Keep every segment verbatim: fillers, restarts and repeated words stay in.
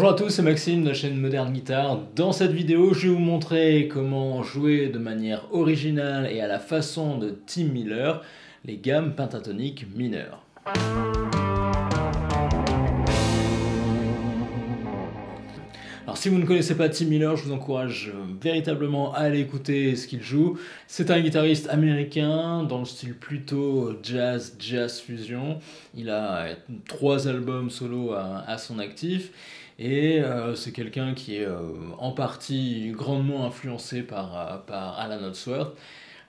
Bonjour à tous, c'est Maxime de la chaîne Modern Guitar. Dans cette vidéo, je vais vous montrer comment jouer de manière originale et à la façon de Tim Miller les gammes pentatoniques mineures. Alors si vous ne connaissez pas Tim Miller, je vous encourage véritablement à aller écouter ce qu'il joue. C'est un guitariste américain dans le style plutôt jazz, jazz fusion. Il a trois albums solo à, à son actif. Et euh, c'est quelqu'un qui est euh, en partie grandement influencé par, par Allan Holdsworth.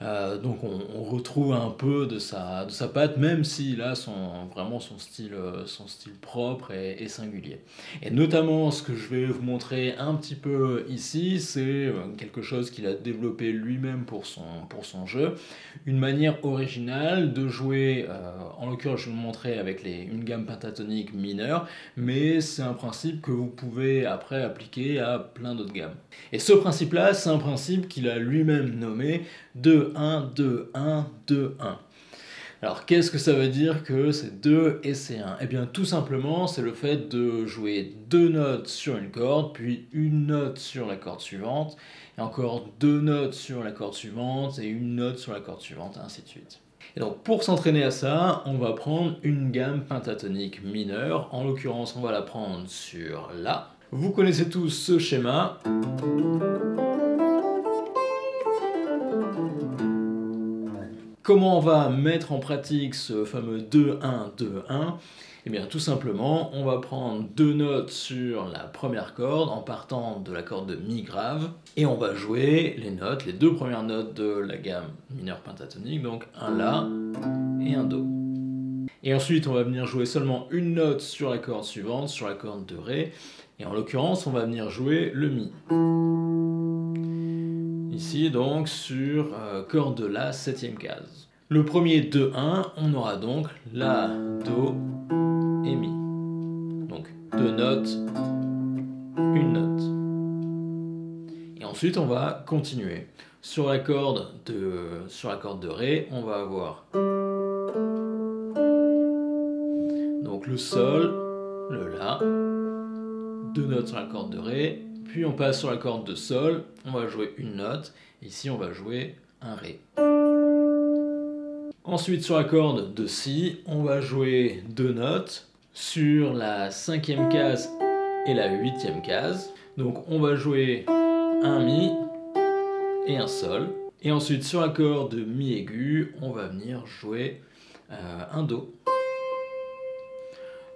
Euh, donc on, on retrouve un peu de sa, de sa patte, même s'il a son, vraiment son style, son style propre et, et singulier. Et notamment ce que je vais vous montrer un petit peu ici, c'est quelque chose qu'il a développé lui-même pour son, pour son jeu, une manière originale de jouer, euh, en l'occurrence je vais vous montrer avec les, une gamme pentatonique mineure, mais c'est un principe que vous pouvez après appliquer à plein d'autres gammes. Et ce principe-là, c'est un principe qu'il a lui-même nommé de deux un, deux un, deux un. Alors qu'est-ce que ça veut dire que c'est deux et c'est un? Eh bien tout simplement c'est le fait de jouer deux notes sur une corde, puis une note sur la corde suivante, et encore deux notes sur la corde suivante, et une note sur la corde suivante, et ainsi de suite. Et donc pour s'entraîner à ça, on va prendre une gamme pentatonique mineure, en l'occurrence on va la prendre sur La. Vous connaissez tous ce schéma. Comment on va mettre en pratique ce fameux deux un, deux un? Eh bien tout simplement, on va prendre deux notes sur la première corde en partant de la corde de Mi grave et on va jouer les notes, les deux premières notes de la gamme mineure pentatonique, donc un La et un Do. Et ensuite on va venir jouer seulement une note sur la corde suivante, sur la corde de Ré, et en l'occurrence on va venir jouer le Mi. Ici donc sur euh, corde de La, septième case. Le premier deux un, on aura donc La, Do et Mi. Donc deux notes, une note. Et ensuite on va continuer. Sur la corde de, euh, sur la corde de Ré, on va avoir donc le Sol, le La, deux notes sur la corde de Ré. Puis on passe sur la corde de Sol, on va jouer une note, ici on va jouer un Ré. Ensuite sur la corde de Si, on va jouer deux notes, sur la cinquième case et la huitième case. Donc on va jouer un Mi et un Sol. Et ensuite sur la corde de Mi aigu, on va venir jouer euh, un Do.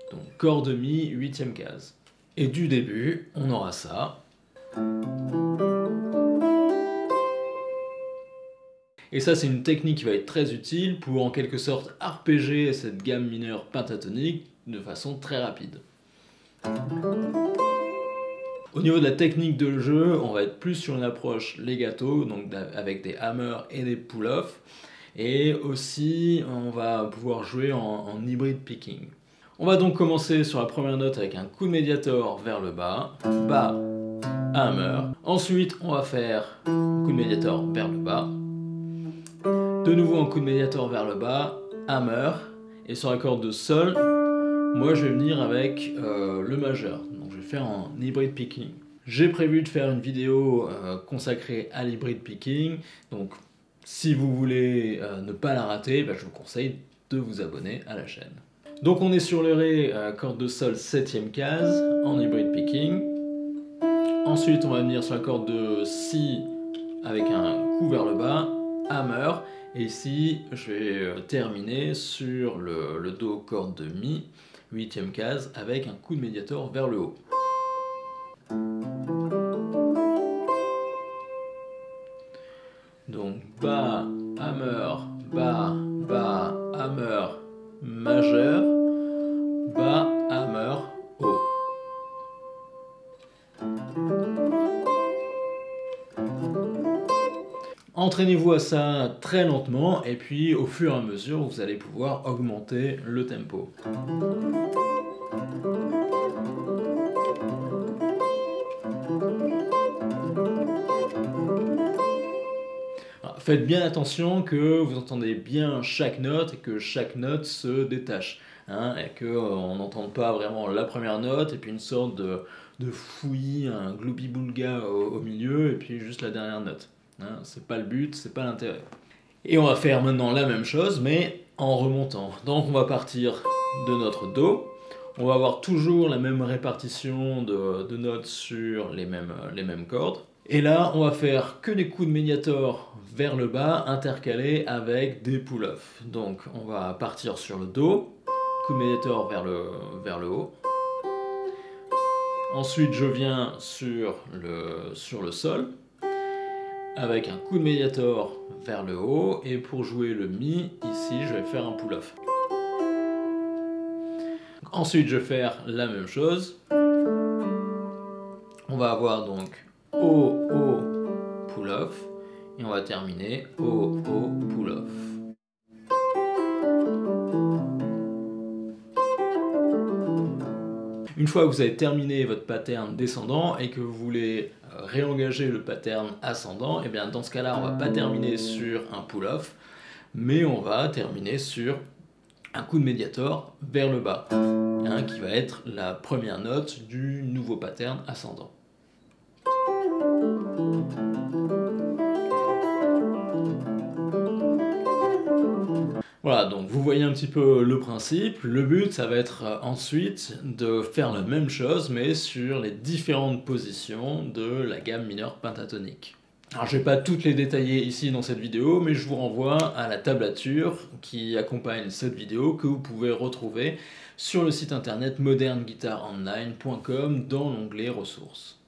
Donc corde de Mi, huitième case. Et du début, on aura ça. Et ça, c'est une technique qui va être très utile pour en quelque sorte arpéger cette gamme mineure pentatonique de façon très rapide. Au niveau de la technique de jeu, on va être plus sur une approche legato, donc avec des hammers et des pull-offs. Et aussi, on va pouvoir jouer en, en hybrid picking. On va donc commencer sur la première note avec un coup de médiator vers le bas, bas, hammer. Ensuite, on va faire coup de médiator vers le bas. De nouveau un coup de médiator vers le bas, hammer. Et sur la corde de Sol, moi je vais venir avec euh, le majeur. Donc je vais faire en hybrid picking. J'ai prévu de faire une vidéo euh, consacrée à l'hybrid picking. Donc si vous voulez euh, ne pas la rater, ben, je vous conseille de vous abonner à la chaîne. Donc on est sur le Ré, euh, corde de Sol, septième case, en hybrid picking. Ensuite on va venir sur la corde de Si avec un coup vers le bas, hammer. Et ici je vais euh, terminer sur le, le Do, corde de Mi, huitième case, avec un coup de médiator vers le haut. Donc bas, hammer, bas, bas, hammer, majeur, bas, hammer, haut. Entraînez-vous à ça très lentement et puis au fur et à mesure vous allez pouvoir augmenter le tempo. Faites bien attention que vous entendez bien chaque note et que chaque note se détache, hein, et qu'on euh, n'entende pas vraiment la première note et puis une sorte de, de fouillis, un gloobie-boulga au, au milieu, et puis juste la dernière note. Hein, c'est pas le but, c'est pas l'intérêt. Et on va faire maintenant la même chose, mais en remontant. Donc on va partir de notre Do. On va avoir toujours la même répartition de, de notes sur les mêmes, les mêmes cordes. Et là, on va faire que des coups de médiator vers le bas, intercalés avec des pull-off. Donc on va partir sur le Do, coup de médiator vers le, vers le haut. Ensuite, je viens sur le, sur le Sol, avec un coup de médiator vers le haut, et pour jouer le Mi, ici, je vais faire un pull-off. Ensuite, je vais faire la même chose. On va avoir donc O, O, pull-off, et on va terminer O, O, pull-off. Une fois que vous avez terminé votre pattern descendant et que vous voulez réengager le pattern ascendant, et bien dans ce cas-là, on ne va pas terminer sur un pull-off, mais on va terminer sur un coup de médiator vers le bas, hein, qui va être la première note du nouveau pattern ascendant. Voilà, donc vous voyez un petit peu le principe. Le but, ça va être ensuite de faire la même chose, mais sur les différentes positions de la gamme mineure pentatonique. Alors je ne vais pas toutes les détailler ici dans cette vidéo, mais je vous renvoie à la tablature qui accompagne cette vidéo, que vous pouvez retrouver sur le site internet modern guitar online point com dans l'onglet ressources.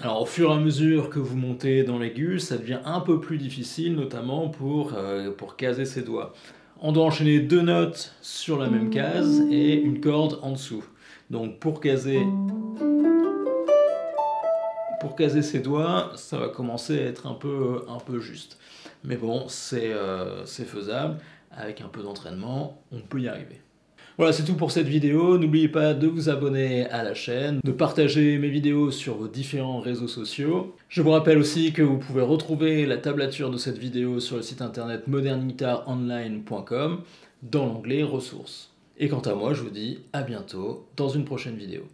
Alors, au fur et à mesure que vous montez dans l'aigu, ça devient un peu plus difficile, notamment pour, euh, pour caser ses doigts. On doit enchaîner deux notes sur la même case et une corde en dessous. Donc pour caser, pour caser ses doigts, ça va commencer à être un peu, un peu juste. Mais bon, c'est euh, c'est faisable. Avec un peu d'entraînement, on peut y arriver. Voilà, c'est tout pour cette vidéo. N'oubliez pas de vous abonner à la chaîne, de partager mes vidéos sur vos différents réseaux sociaux. Je vous rappelle aussi que vous pouvez retrouver la tablature de cette vidéo sur le site internet modern guitar online point com dans l'onglet ressources. Et quant à moi, je vous dis à bientôt dans une prochaine vidéo.